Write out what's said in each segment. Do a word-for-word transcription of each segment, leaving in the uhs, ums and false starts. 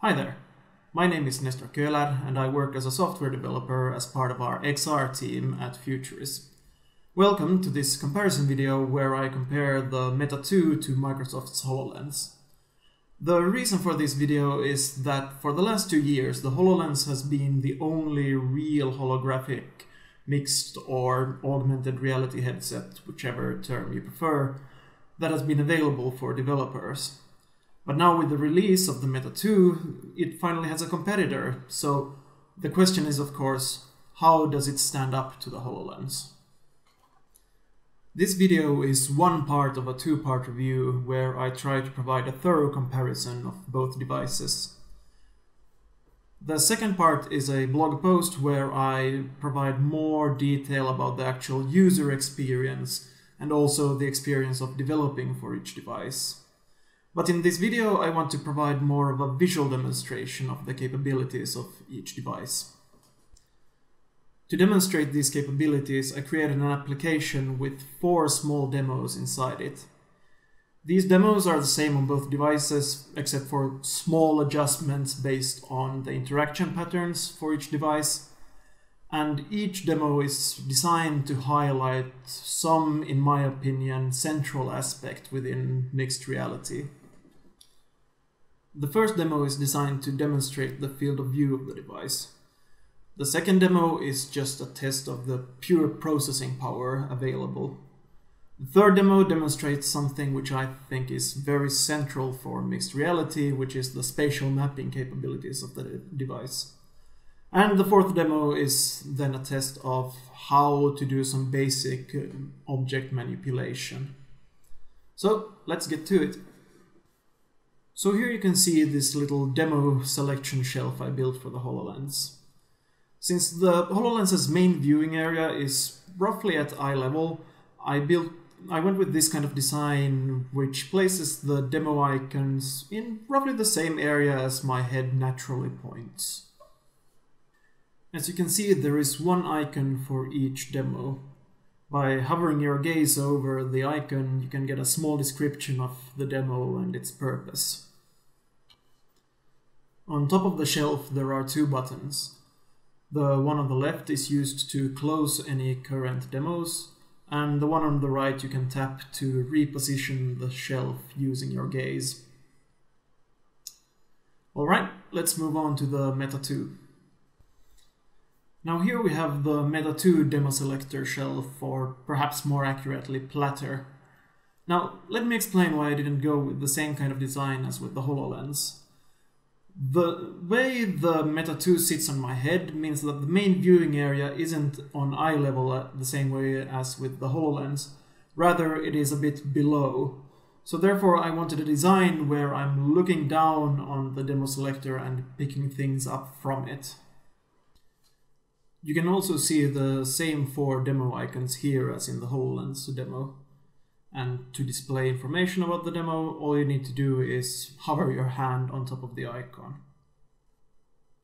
Hi there, my name is Nestor Köhler and I work as a software developer as part of our X R team at Futurice. Welcome to this comparison video where I compare the Meta two to Microsoft's HoloLens. The reason for this video is that for the last two years the HoloLens has been the only real holographic mixed or augmented reality headset, whichever term you prefer, that has been available for developers. But now with the release of the Meta two, it finally has a competitor, so the question is, of course, how does it stand up to the HoloLens? This video is one part of a two-part review where I try to provide a thorough comparison of both devices. The second part is a blog post where I provide more detail about the actual user experience and also the experience of developing for each device. But in this video, I want to provide more of a visual demonstration of the capabilities of each device. To demonstrate these capabilities, I created an application with four small demos inside it. These demos are the same on both devices, except for small adjustments based on the interaction patterns for each device. And each demo is designed to highlight some, in my opinion, central aspect within mixed reality. The first demo is designed to demonstrate the field of view of the device. The second demo is just a test of the pure processing power available. The third demo demonstrates something which I think is very central for mixed reality, which is the spatial mapping capabilities of the device. And the fourth demo is then a test of how to do some basic object manipulation. So let's get to it. So here you can see this little demo selection shelf I built for the HoloLens. Since the HoloLens's main viewing area is roughly at eye level, I built, I went with this kind of design which places the demo icons in roughly the same area as my head naturally points. As you can see, there is one icon for each demo. By hovering your gaze over the icon, you can get a small description of the demo and its purpose. On top of the shelf there are two buttons. The one on the left is used to close any current demos, and the one on the right you can tap to reposition the shelf using your gaze. Alright, let's move on to the Meta two. Now here we have the Meta two demo selector shelf, or perhaps more accurately, platter. Now, let me explain why I didn't go with the same kind of design as with the HoloLens. The way the Meta two sits on my head means that the main viewing area isn't on eye level the same way as with the HoloLens, rather it is a bit below. So therefore I wanted a design where I'm looking down on the demo selector and picking things up from it. You can also see the same four demo icons here as in the HoloLens demo. And to display information about the demo, all you need to do is hover your hand on top of the icon.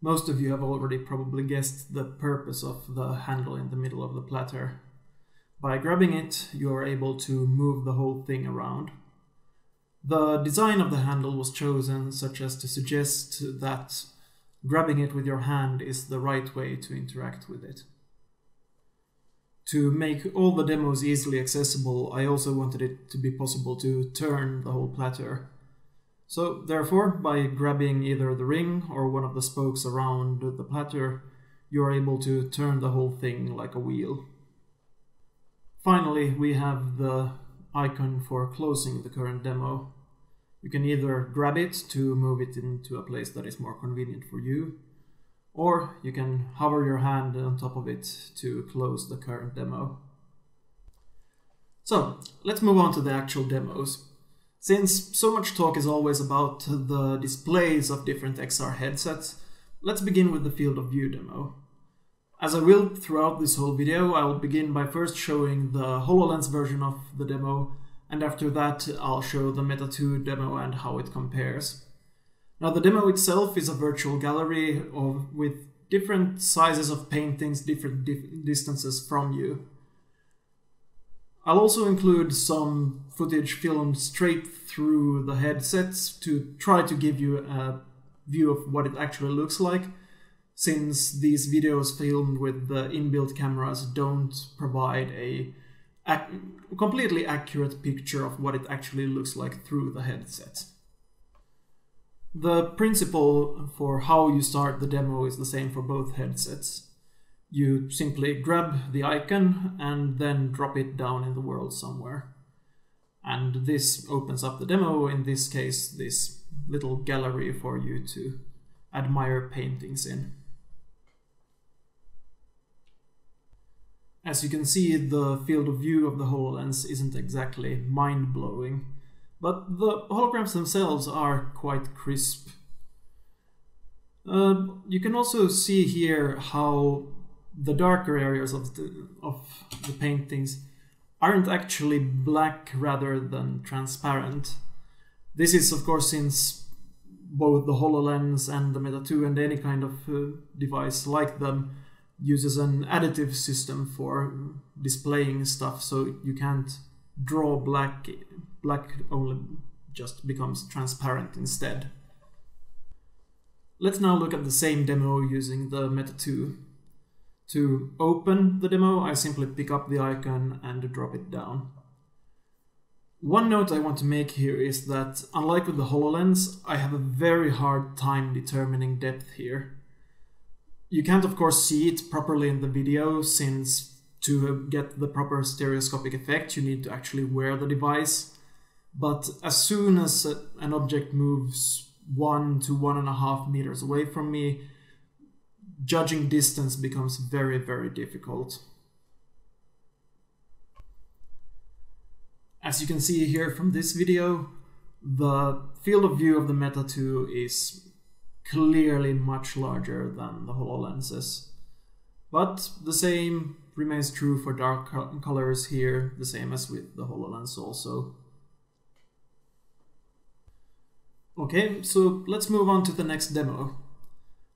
Most of you have already probably guessed the purpose of the handle in the middle of the platter. By grabbing it, you are able to move the whole thing around. The design of the handle was chosen such as to suggest that grabbing it with your hand is the right way to interact with it. To make all the demos easily accessible, I also wanted it to be possible to turn the whole platter. So therefore, by grabbing either the ring or one of the spokes around the platter, you're able to turn the whole thing like a wheel. Finally, we have the icon for closing the current demo. You can either grab it to move it into a place that is more convenient for you, or you can hover your hand on top of it to close the current demo. So, let's move on to the actual demos. Since so much talk is always about the displays of different X R headsets, let's begin with the field of view demo. As I will throughout this whole video, I'll begin by first showing the HoloLens version of the demo, and after that I'll show the Meta two demo and how it compares. Now the demo itself is a virtual gallery of, with different sizes of paintings, different di distances from you. I'll also include some footage filmed straight through the headsets to try to give you a view of what it actually looks like, since these videos filmed with the inbuilt cameras don't provide a ac- completely accurate picture of what it actually looks like through the headset. The principle for how you start the demo is the same for both headsets. You simply grab the icon and then drop it down in the world somewhere. And this opens up the demo, in this case, this little gallery for you to admire paintings in. As you can see, the field of view of the HoloLens isn't exactly mind-blowing, but the holograms themselves are quite crisp. Uh, you can also see here how the darker areas of the, of the paintings aren't actually black rather than transparent. This is, of course, since both the HoloLens and the Meta two and any kind of uh, device like them uses an additive system for displaying stuff, so you can't draw black. Black only just becomes transparent instead. Let's now look at the same demo using the Meta two. To open the demo, I simply pick up the icon and drop it down. One note I want to make here is that, unlike with the HoloLens, I have a very hard time determining depth here. You can't, of course, see it properly in the video, since to get the proper stereoscopic effect you need to actually wear the device. But as soon as an object moves one to one and a half meters away from me, judging distance becomes very, very difficult. As you can see here from this video, the field of view of the Meta two is clearly much larger than the HoloLens's. But the same remains true for dark colors here, the same as with the HoloLens also. Okay, so let's move on to the next demo.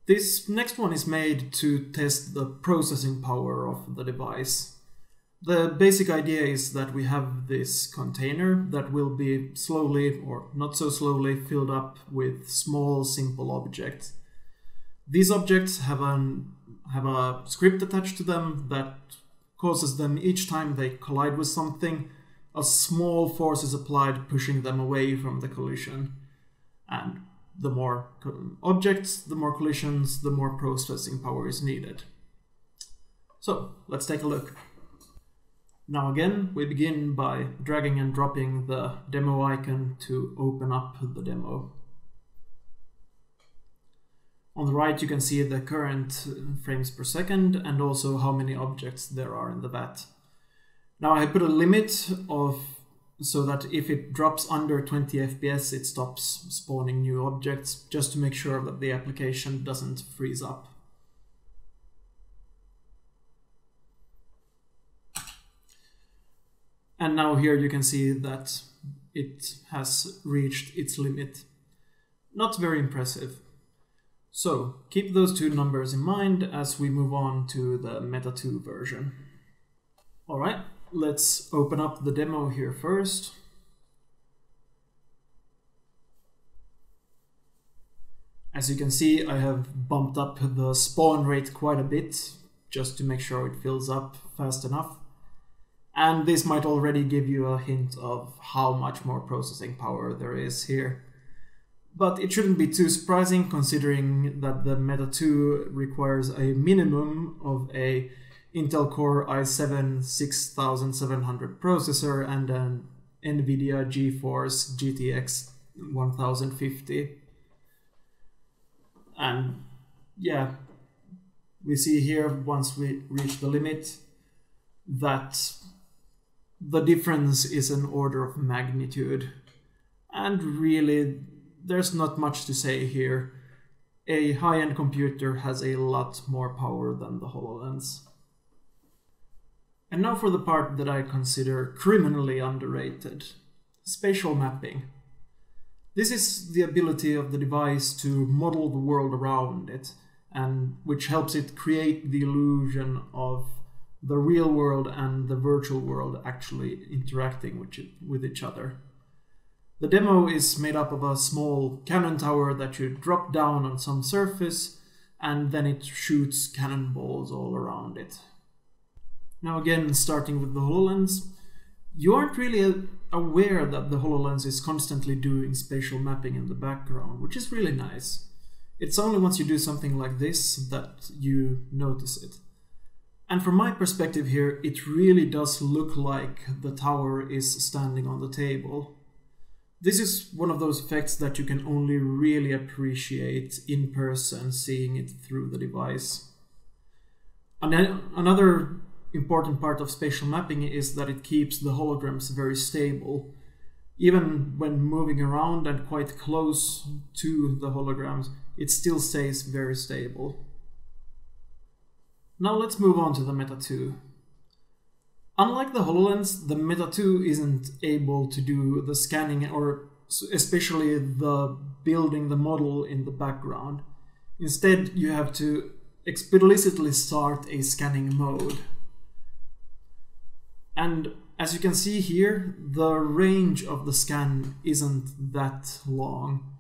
This next one is made to test the processing power of the device. The basic idea is that we have this container that will be slowly, or not so slowly, filled up with small, simple objects. These objects have an have a script attached to them that causes them, each time they collide with something, a small force is applied pushing them away from the collision. And the more objects, the more collisions, the more processing power is needed. So let's take a look. Now again, we begin by dragging and dropping the demo icon to open up the demo. On the right, you can see the current frames per second and also how many objects there are in the vat. Now I put a limit of so that if it drops under twenty F P S, it stops spawning new objects, just to make sure that the application doesn't freeze up. And now here you can see that it has reached its limit. Not very impressive. So, keep those two numbers in mind as we move on to the Meta two version. Alright, let's open up the demo here first. As you can see, I have bumped up the spawn rate quite a bit, just to make sure it fills up fast enough. And this might already give you a hint of how much more processing power there is here. But it shouldn't be too surprising, considering that the Meta two requires a minimum of a Intel Core i seven six thousand seven hundred processor and an NVIDIA GeForce G T X ten fifty. And yeah, we see here, once we reach the limit, that the difference is an order of magnitude. And really, there's not much to say here. A high-end computer has a lot more power than the HoloLens. And now for the part that I consider criminally underrated. Spatial mapping. This is the ability of the device to model the world around it, and which helps it create the illusion of the real world and the virtual world actually interacting with each other. The demo is made up of a small cannon tower that you drop down on some surface, and then it shoots cannonballs all around it. Now again, starting with the HoloLens, you aren't really aware that the HoloLens is constantly doing spatial mapping in the background, which is really nice. It's only once you do something like this that you notice it. And from my perspective here, it really does look like the tower is standing on the table. This is one of those effects that you can only really appreciate in person, seeing it through the device. And then another important part of spatial mapping is that it keeps the holograms very stable. Even when moving around and quite close to the holograms, it still stays very stable. Now let's move on to the Meta two. Unlike the HoloLens, the Meta two isn't able to do the scanning or especially the building the model in the background. Instead, you have to explicitly start a scanning mode. And as you can see here, the range of the scan isn't that long.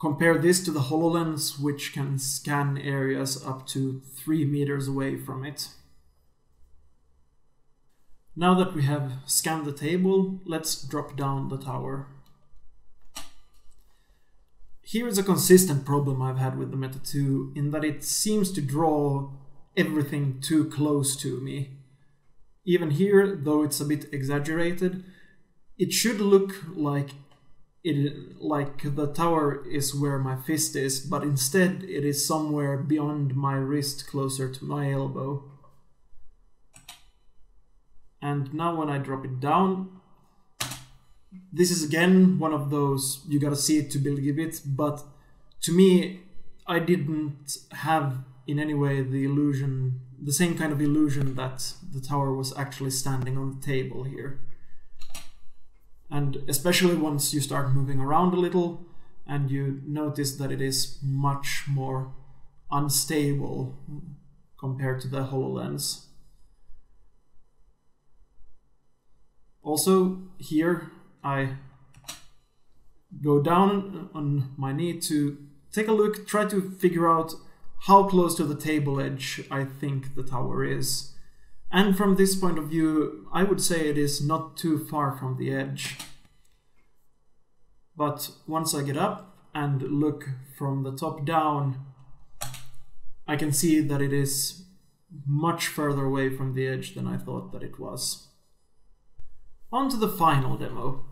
Compare this to the HoloLens, which can scan areas up to three meters away from it. Now that we have scanned the table, let's drop down the tower. Here is a consistent problem I've had with the Meta two, in that it seems to draw everything too close to me. Even here, though it's a bit exaggerated, it should look like it, like the tower is where my fist is, but instead it is somewhere beyond my wrist, closer to my elbow. And now when I drop it down, this is again one of those, you gotta see it to believe it, but to me, I didn't have in any way the illusion, the same kind of illusion that the tower was actually standing on the table here. And especially once you start moving around a little and you notice that it is much more unstable compared to the HoloLens. Also here I go down on my knee to take a look, try to figure out how close to the table edge I think the tower is. And from this point of view, I would say it is not too far from the edge. But once I get up and look from the top down, I can see that it is much further away from the edge than I thought that it was. On to the final demo.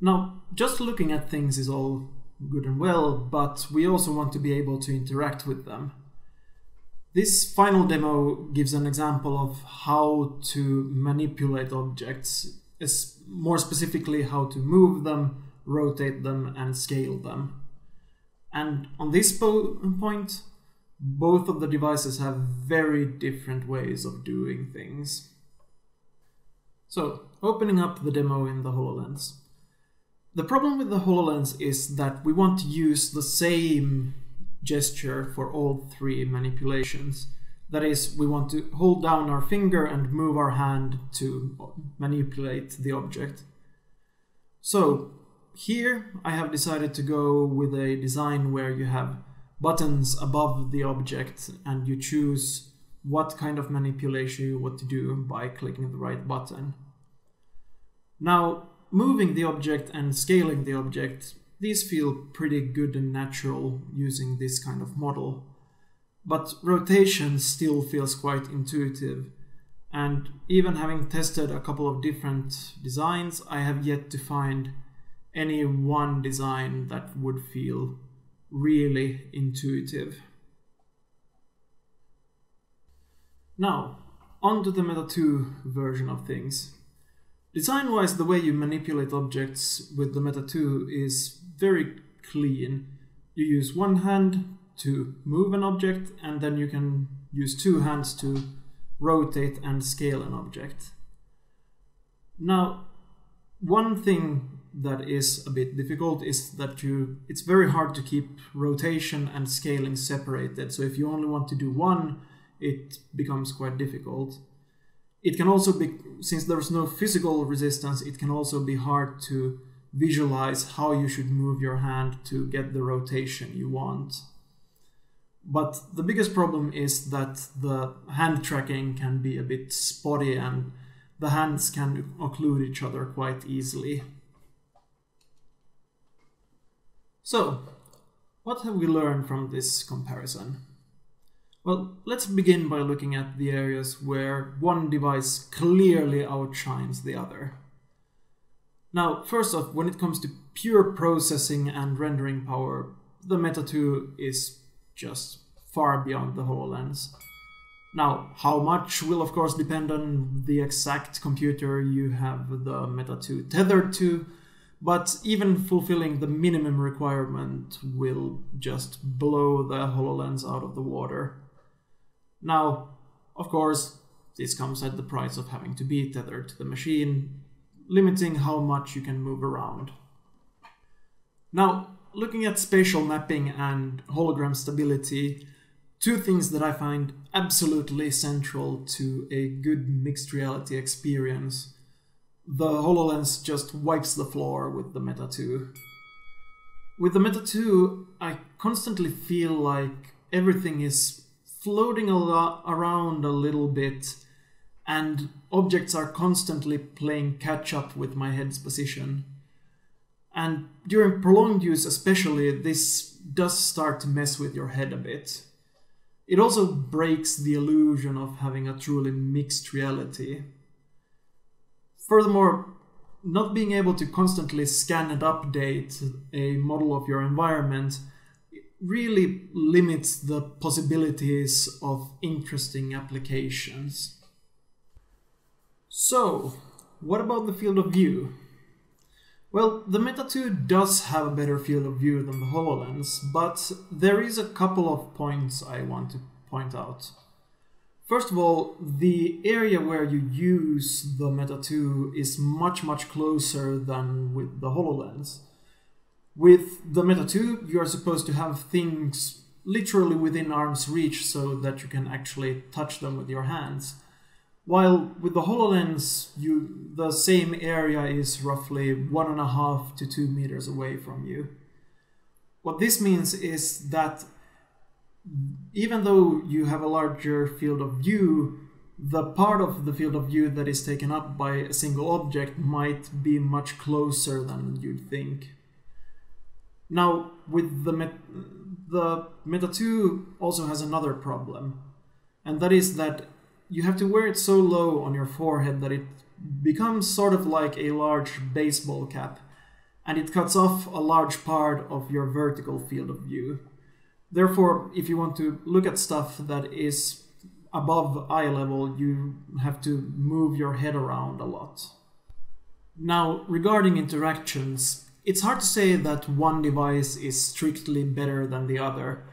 Now, just looking at things is all good and well, but we also want to be able to interact with them. This final demo gives an example of how to manipulate objects, more specifically how to move them, rotate them, and scale them. And on this point, both of the devices have very different ways of doing things. So, opening up the demo in the HoloLens. The problem with the HoloLens is that we want to use the same gesture for all three manipulations. That is, we want to hold down our finger and move our hand to manipulate the object. So here I have decided to go with a design where you have buttons above the object and you choose what kind of manipulation you want to do by clicking the right button. Now, moving the object and scaling the object, these feel pretty good and natural using this kind of model. But rotation still feels quite intuitive. And even having tested a couple of different designs, I have yet to find any one design that would feel really intuitive. Now, onto the Meta two version of things. Design-wise, the way you manipulate objects with the Meta two is very clean. You use one hand to move an object, and then you can use two hands to rotate and scale an object. Now, one thing that is a bit difficult is that you it's very hard to keep rotation and scaling separated. So if you only want to do one, it becomes quite difficult. It can also be, since there's no physical resistance, it can also be hard to visualize how you should move your hand to get the rotation you want. But the biggest problem is that the hand tracking can be a bit spotty and the hands can occlude each other quite easily. So, what have we learned from this comparison? Well, let's begin by looking at the areas where one device clearly outshines the other. Now, first off, when it comes to pure processing and rendering power, the Meta two is just far beyond the HoloLens. Now, how much will of course depend on the exact computer you have the Meta two tethered to, but even fulfilling the minimum requirement will just blow the HoloLens out of the water. Now, of course, this comes at the price of having to be tethered to the machine, limiting how much you can move around. Now, looking at spatial mapping and hologram stability, two things that I find absolutely central to a good mixed reality experience, the HoloLens just wipes the floor with the Meta two. With the Meta two, I constantly feel like everything is floating a lot around a little bit and objects are constantly playing catch up with my head's position. And during prolonged use especially, this does start to mess with your head a bit. It also breaks the illusion of having a truly mixed reality. Furthermore, not being able to constantly scan and update a model of your environment really limits the possibilities of interesting applications. So, what about the field of view? Well, the Meta two does have a better field of view than the HoloLens, but there is a couple of points I want to point out. First of all, the area where you use the Meta two is much, much closer than with the HoloLens. With the Meta two, you are supposed to have things literally within arm's reach so that you can actually touch them with your hands. While with the HoloLens, you, the same area is roughly one and a half to two meters away from you. What this means is that even though you have a larger field of view, the part of the field of view that is taken up by a single object might be much closer than you'd think. Now, with the, Met the Meta two also has another problem, and that is that you have to wear it so low on your forehead that it becomes sort of like a large baseball cap, and it cuts off a large part of your vertical field of view. Therefore, if you want to look at stuff that is above eye level, you have to move your head around a lot. Now, regarding interactions, it's hard to say that one device is strictly better than the other.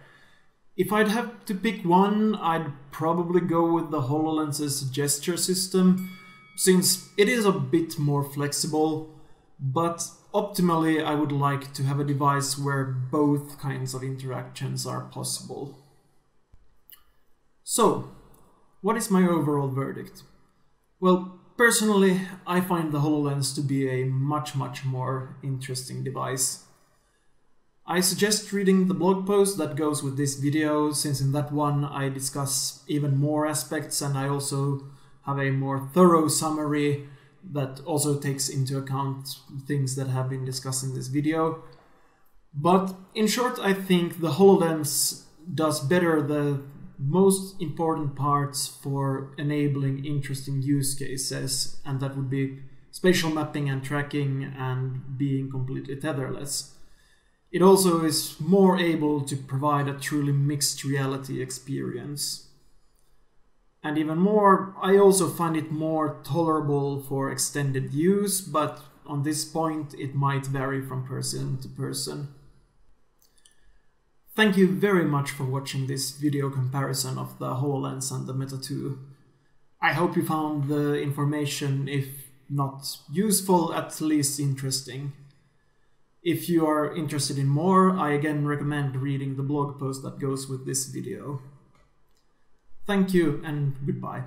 If I'd have to pick one, I'd probably go with the HoloLens's gesture system, since it is a bit more flexible, but optimally I would like to have a device where both kinds of interactions are possible. So, what is my overall verdict? Well, personally, I find the HoloLens to be a much, much more interesting device. I suggest reading the blog post that goes with this video, since in that one I discuss even more aspects and I also have a more thorough summary that also takes into account things that have been discussed in this video. But in short, I think the HoloLens does better the most important parts for enabling interesting use cases, and that would be spatial mapping and tracking and being completely tetherless. It also is more able to provide a truly mixed reality experience. And even more, I also find it more tolerable for extended use, but on this point it might vary from person to person. Thank you very much for watching this video comparison of the HoloLens and the Meta two. I hope you found the information, if not useful, at least interesting. If you are interested in more, I again recommend reading the blog post that goes with this video. Thank you and goodbye.